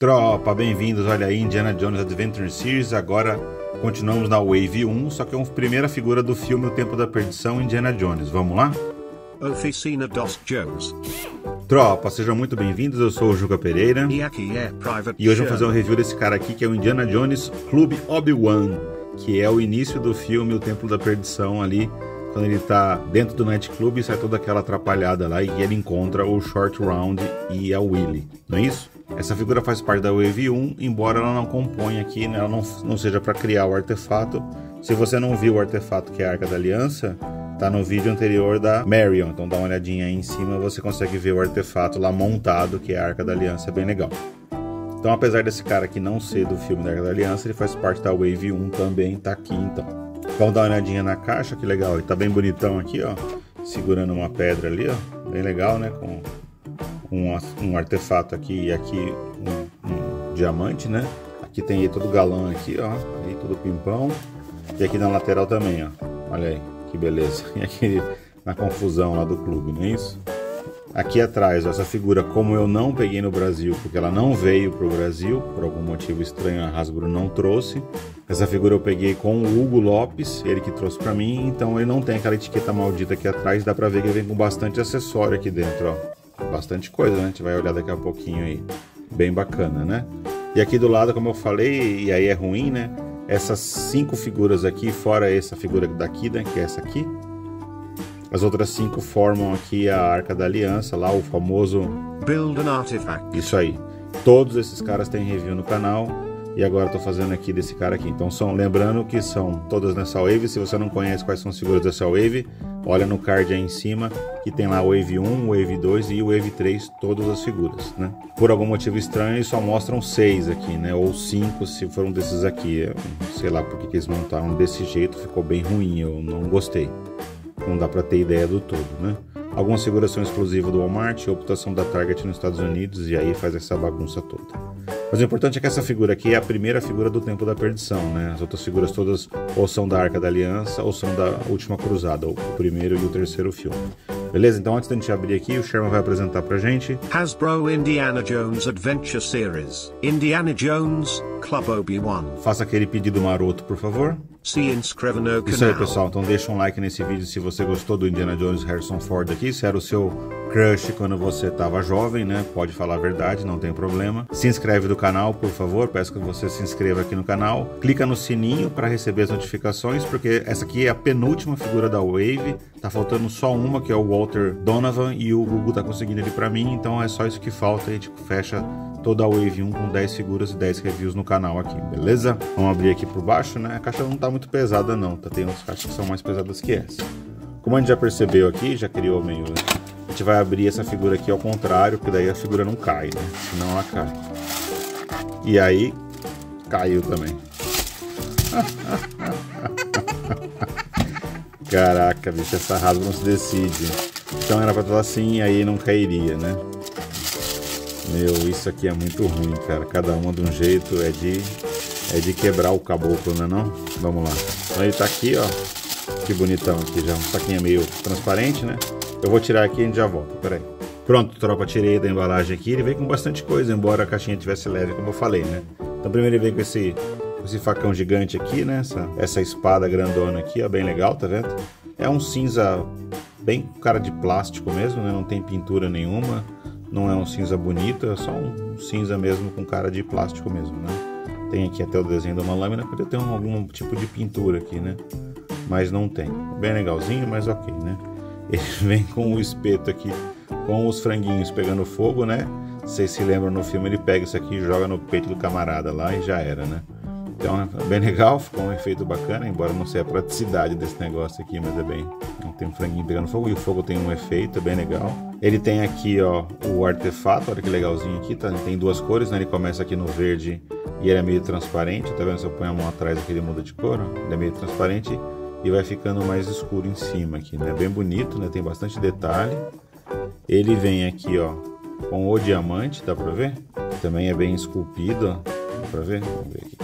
Tropa, bem-vindos, olha aí, Indiana Jones Adventure Series, agora continuamos na Wave 1, só que é a primeira figura do filme O Templo da Perdição, Indiana Jones, vamos lá? Oficina dos Jones. Tropa, sejam muito bem-vindos, eu sou o Juca Pereira, e aqui é Private e hoje vamos fazer um review desse cara aqui, que é o Indiana Jones Club Obi Wan, que é o início do filme O Templo da Perdição ali, quando ele tá dentro do nightclub e sai toda aquela atrapalhada lá e ele encontra o Short Round e a Willy, não é isso? Essa figura faz parte da Wave 1, embora ela não componha aqui, né? Ela não seja para criar o artefato. Se você não viu o artefato que é a Arca da Aliança, tá no vídeo anterior da Marion, então dá uma olhadinha aí em cima, você consegue ver o artefato lá montado, que é a Arca da Aliança, é bem legal. Então apesar desse cara aqui não ser do filme da Arca da Aliança, ele faz parte da Wave 1 também, tá aqui então. Vamos dar uma olhadinha na caixa, que legal, ele tá bem bonitão aqui, ó, segurando uma pedra ali, ó, bem legal, né, com um artefato aqui e aqui um diamante, né, aqui tem aí todo galã aqui, ó, aí todo pimpão, e aqui na lateral também, ó, olha aí, que beleza, e aqui na confusão lá do clube, não é isso? Aqui atrás, ó, essa figura, como eu não peguei no Brasil, porque ela não veio pro Brasil, por algum motivo estranho a Hasbro não trouxe. Essa figura eu peguei com o Hugo Lopes, ele que trouxe pra mim, então ele não tem aquela etiqueta maldita aqui atrás, dá pra ver que ele vem com bastante acessório aqui dentro, ó. Bastante coisa, né? A gente vai olhar daqui a pouquinho aí. Bem bacana, né? E aqui do lado, como eu falei, e aí é ruim, né? Essas 5 figuras aqui, fora essa figura daqui, né? Que é essa aqui. As outras 5 formam aqui a Arca da Aliança, lá o famoso Build an Artifact. Isso aí. Todos esses caras têm review no canal e agora eu tô fazendo aqui desse cara aqui. Então lembrando que são todas nessa Wave. Se você não conhece quais são as figuras dessa Wave, olha no card aí em cima que tem lá Wave 1, Wave 2 e Wave 3, todas as figuras, né? Por algum motivo estranho eles só mostram 6 aqui, né? Ou 5 se for um desses aqui. Sei lá porque que eles montaram desse jeito, ficou bem ruim, eu não gostei. Não dá para ter ideia do todo, né? Algumas figuras são exclusivas do Walmart, a optação da Target nos Estados Unidos, e aí faz essa bagunça toda. Mas o importante é que essa figura aqui é a primeira figura do Templo da Perdição, né? As outras figuras todas ou são da Arca da Aliança ou são da Última Cruzada, o primeiro e o terceiro filme. Beleza? Então antes da gente abrir aqui, o Sherman vai apresentar pra gente Hasbro Indiana Jones Adventure Series, Indiana Jones, Club Obi-Wan. Faça aquele pedido maroto, por favor. Isso aí, pessoal, então deixa um like nesse vídeo se você gostou do Indiana Jones Harrison Ford aqui, se era o seu crush quando você estava jovem, né? Pode falar a verdade, não tem problema. Se inscreve no canal, por favor, peço que você se inscreva aqui no canal. Clica no sininho para receber as notificações, porque essa aqui é a penúltima figura da Wave, tá faltando só uma, que é o Walter Donovan, e o Google tá conseguindo ele para mim, então é só isso que falta, a gente fecha toda a Wave 1 com 10 figuras e 10 reviews no canal aqui, beleza? Vamos abrir aqui por baixo, né? A caixa não tá muito pesada não, tá? Tem umas caixas que são mais pesadas que essa. Como a gente já percebeu aqui, já criou meio... A gente vai abrir essa figura aqui ao contrário, porque daí a figura não cai, né? Senão ela cai. E aí, caiu também. Caraca, bicho, essa Hasbro não se decide. Então era pra estar assim e aí não cairia, né? Meu, isso aqui é muito ruim, cara. Cada uma de um jeito, é de quebrar o caboclo, né não? Vamos lá. Então ele tá aqui, ó. Que bonitão aqui já. Um saquinho meio transparente, né? Eu vou tirar aqui e a gente já volta, peraí. Pronto, tropa, tirei da embalagem aqui. Ele veio com bastante coisa, embora a caixinha tivesse leve, como eu falei, né? Então primeiro ele veio com esse facão gigante aqui, né? Essa espada grandona aqui, ó, bem legal, tá vendo? É um cinza bem com cara de plástico mesmo, né? Não tem pintura nenhuma. Não é um cinza bonito, é só um cinza mesmo com cara de plástico mesmo, né? Tem aqui até o desenho de uma lâmina, podia ter algum tipo de pintura aqui, né? Mas não tem. Bem legalzinho, mas ok, né? Ele vem com o espeto aqui, com os franguinhos pegando fogo, né? Vocês se lembram, no filme ele pega isso aqui e joga no peito do camarada lá e já era, né? Então é bem legal, ficou um efeito bacana, embora não sei a praticidade desse negócio aqui, mas é bem... Tem um franguinho pegando fogo e o fogo tem um efeito, é bem legal. Ele tem aqui, ó, o artefato, olha que legalzinho aqui, tá? Ele tem duas cores, né? Ele começa aqui no verde e ele é meio transparente, tá vendo? Se eu ponho a mão atrás aqui ele muda de cor, ó. Ele é meio transparente e vai ficando mais escuro em cima aqui, né? Bem bonito, né? Tem bastante detalhe. Ele vem aqui, ó, com o diamante, dá pra ver? Também é bem esculpido, ó. Dá pra ver? Vamos ver aqui.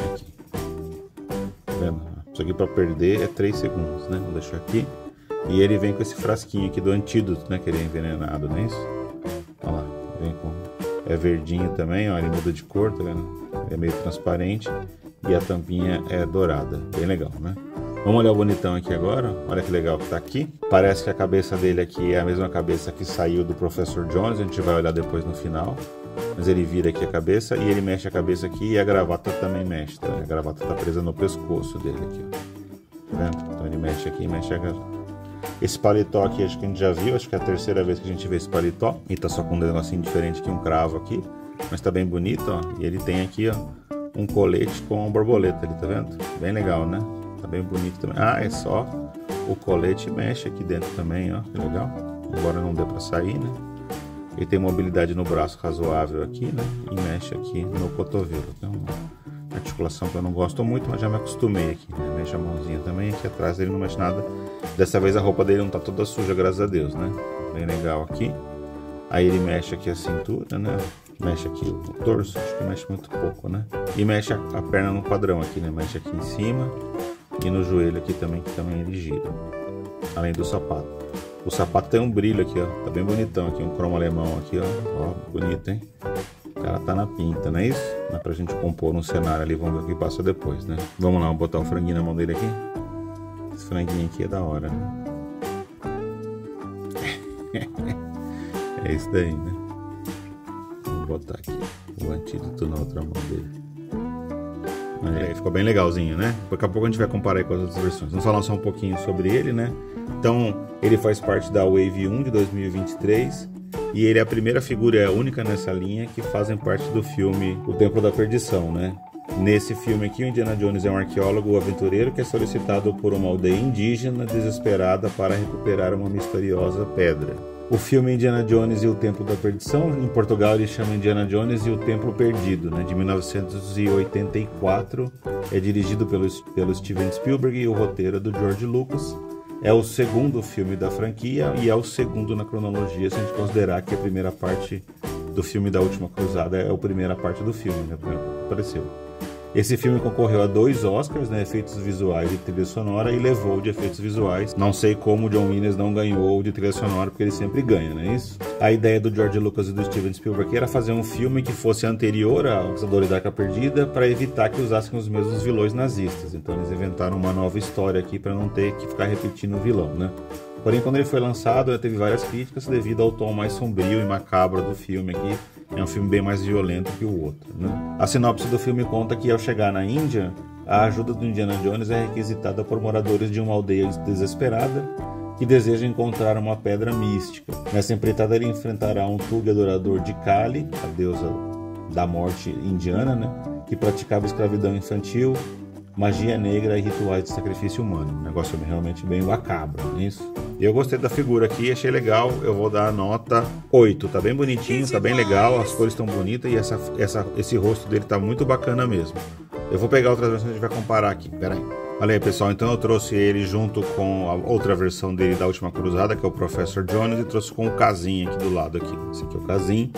Isso aqui para perder é 3 segundos, né? Vou deixar aqui. E ele vem com esse frasquinho aqui do antídoto, né? Que ele é envenenado, não é isso? Olha lá, vem com... É é verdinho também, ó, ele muda de cor, tá vendo? Ele é meio transparente e a tampinha é dourada, bem legal, né? Vamos olhar o bonitão aqui agora, olha que legal que tá aqui. Parece que a cabeça dele aqui é a mesma cabeça que saiu do Professor Jones, a gente vai olhar depois no final. Mas ele vira aqui a cabeça e ele mexe a cabeça aqui e a gravata também mexe, tá? A gravata tá presa no pescoço dele aqui, ó. Tá vendo? Então ele mexe aqui e mexe a gravata. Esse paletó aqui acho que a gente já viu, acho que é a terceira vez que a gente vê esse paletó. E tá só com um negocinho diferente aqui, um cravo aqui, mas tá bem bonito, ó. E ele tem aqui, ó, um colete com uma borboleta ali, tá vendo? Bem legal, né? Tá bem bonito também. Ah, é só o colete mexe aqui dentro também, ó. Que legal. Agora não deu pra sair, né? Ele tem mobilidade no braço razoável aqui, né? E mexe aqui no cotovelo. Então, uma articulação que eu não gosto muito, mas já me acostumei aqui, né? Mexe a mãozinha também. Aqui atrás ele não mexe nada. Dessa vez a roupa dele não tá toda suja, graças a Deus, né? Bem legal aqui. Aí ele mexe aqui a cintura, né? Mexe aqui o torso, acho que mexe muito pouco, né? E mexe a perna no padrão aqui, né? Mexe aqui em cima. E no joelho aqui também, que também ele gira. Além do sapato. O sapato tem um brilho aqui, ó. Tá bem bonitão aqui, um cromo alemão aqui, ó. Ó, bonito, hein? O cara tá na pinta, não é isso? Dá pra gente compor um cenário ali, vamos ver o que passa depois, né? Vamos lá, vamos botar o franguinho na mão dele aqui. Esse franguinho aqui é da hora, né? É isso daí, né? Vamos botar aqui o antídoto na outra mão dele. Aí, ficou bem legalzinho, né? Daqui a pouco a gente vai comparar aí com as outras versões. Vamos falar só um pouquinho sobre ele, né? Então, ele faz parte da Wave 1 de 2023 e ele é a primeira figura única nessa linha que fazem parte do filme O Templo da Perdição, né? Nesse filme aqui, o Indiana Jones é um arqueólogo aventureiro que é solicitado por uma aldeia indígena desesperada para recuperar uma misteriosa pedra. O filme Indiana Jones e o Templo da Perdição, em Portugal ele chama Indiana Jones e o Templo Perdido, né, de 1984, é dirigido pelo Steven Spielberg e o roteiro é do George Lucas. É o segundo filme da franquia e é o segundo na cronologia, se a gente considerar que a primeira parte do filme da Última Cruzada é a primeira parte do filme, né, apareceu. Esse filme concorreu a 2 Oscars, né, efeitos visuais e trilha sonora, e levou de efeitos visuais. Não sei como o John Williams não ganhou de trilha sonora, porque ele sempre ganha, não é isso? A ideia do George Lucas e do Steven Spielberg era fazer um filme que fosse anterior ao Caçadores da Arca Perdida, para evitar que usassem os mesmos vilões nazistas. Então eles inventaram uma nova história aqui para não ter que ficar repetindo o vilão, né? Porém, quando ele foi lançado, teve várias críticas devido ao tom mais sombrio e macabro do filme aqui. É um filme bem mais violento que o outro, né? A sinopse do filme conta que, ao chegar na Índia, a ajuda do Indiana Jones é requisitada por moradores de uma aldeia desesperada que deseja encontrar uma pedra mística. Nessa empreitada, ele enfrentará um tuga adorador de Kali, a deusa da morte indiana, né? Que praticava escravidão infantil, magia negra e rituais de sacrifício humano. Um negócio realmente bem macabro, não é isso? Eu gostei da figura aqui, achei legal, eu vou dar a nota 8. Tá bem bonitinho, tá bem legal, as cores estão bonitas e esse rosto dele tá muito bacana mesmo. Eu vou pegar outras versões e a gente vai comparar aqui, pera aí. Olha aí, pessoal, então eu trouxe ele junto com a outra versão dele da Última Cruzada, que é o Professor Jones, e trouxe com o Kazim aqui do lado aqui. Esse aqui é o Kazim,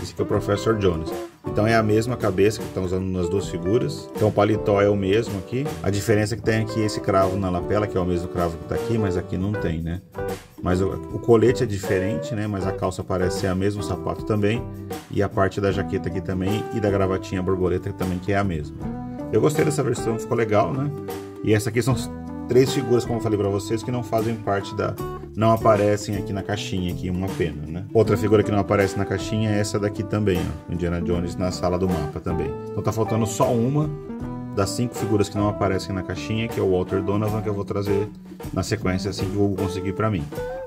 esse aqui é o Professor Jones. Então é a mesma cabeça que estão usando nas duas figuras. Então o paletó é o mesmo aqui. A diferença é que tem aqui esse cravo na lapela, que é o mesmo cravo que está aqui, mas aqui não tem, né? Mas o colete é diferente, né? Mas a calça parece ser a mesma, o sapato também. E a parte da jaqueta aqui também e da gravatinha borboleta também, que é a mesma. Eu gostei dessa versão, ficou legal, né? E essa aqui são 3 figuras, como eu falei para vocês, que não fazem parte da... Não aparecem aqui na caixinha, aqui uma pena, né? Outra figura que não aparece na caixinha é essa daqui também, ó. Indiana Jones na sala do mapa também. Então tá faltando só uma das 5 figuras que não aparecem na caixinha, que é o Walter Donovan, que eu vou trazer na sequência assim que o Hugo conseguir pra mim.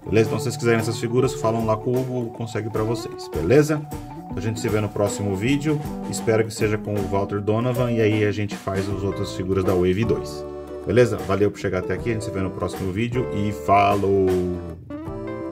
Beleza? Então se vocês quiserem essas figuras, falam lá com o Hugo consegue pra vocês, beleza? Então a gente se vê no próximo vídeo. Espero que seja com o Walter Donovan e aí a gente faz as outras figuras da Wave 2. Beleza? Valeu por chegar até aqui, a gente se vê no próximo vídeo e falou!